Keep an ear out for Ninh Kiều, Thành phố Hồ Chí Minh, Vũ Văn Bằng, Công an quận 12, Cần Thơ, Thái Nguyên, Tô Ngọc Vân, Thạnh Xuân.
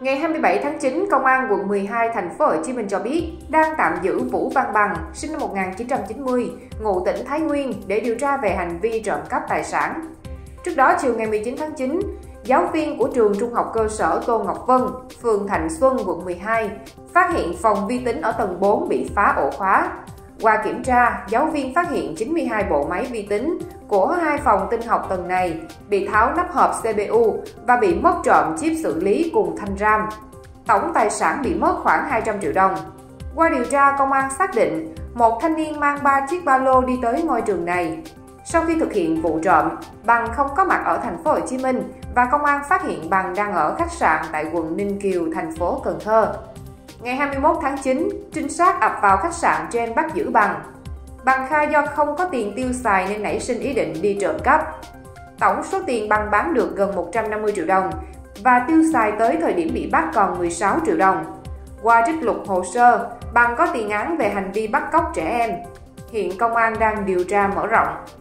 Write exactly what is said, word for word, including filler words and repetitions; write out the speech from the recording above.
Ngày hai mươi bảy tháng chín, Công an quận mười hai Thành phố Hồ Chí Minh cho biết đang tạm giữ Vũ Văn Bằng, sinh năm một nghìn chín trăm chín mươi, ngụ tỉnh Thái Nguyên để điều tra về hành vi trộm cắp tài sản. Trước đó, chiều ngày mười chín tháng chín, giáo viên của trường trung học cơ sở Tô Ngọc Vân, phường Thạnh Xuân, quận mười hai, phát hiện phòng vi tính ở tầng bốn bị phá ổ khóa. Qua kiểm tra, giáo viên phát hiện chín mươi hai bộ máy vi tính của hai phòng tin học tầng này bị tháo nắp hộp xê pê u và bị mất trộm chip xử lý cùng thanh RAM. Tổng tài sản bị mất khoảng hai trăm triệu đồng. Qua điều tra, công an xác định một thanh niên mang ba chiếc ba lô đi tới ngôi trường này. Sau khi thực hiện vụ trộm, Bằng không có mặt ở Thành phố Hồ Chí Minh và công an phát hiện Bằng đang ở khách sạn tại quận Ninh Kiều, thành phố Cần Thơ. Ngày hai mươi mốt tháng chín, trinh sát ập vào khách sạn trên bắt giữ Bằng. Bằng khai do không có tiền tiêu xài nên nảy sinh ý định đi trộm cắp. Tổng số tiền Bằng bán được gần một trăm năm mươi triệu đồng và tiêu xài tới thời điểm bị bắt còn mười sáu triệu đồng. Qua trích lục hồ sơ, Bằng có tiền án về hành vi bắt cóc trẻ em. Hiện công an đang điều tra mở rộng.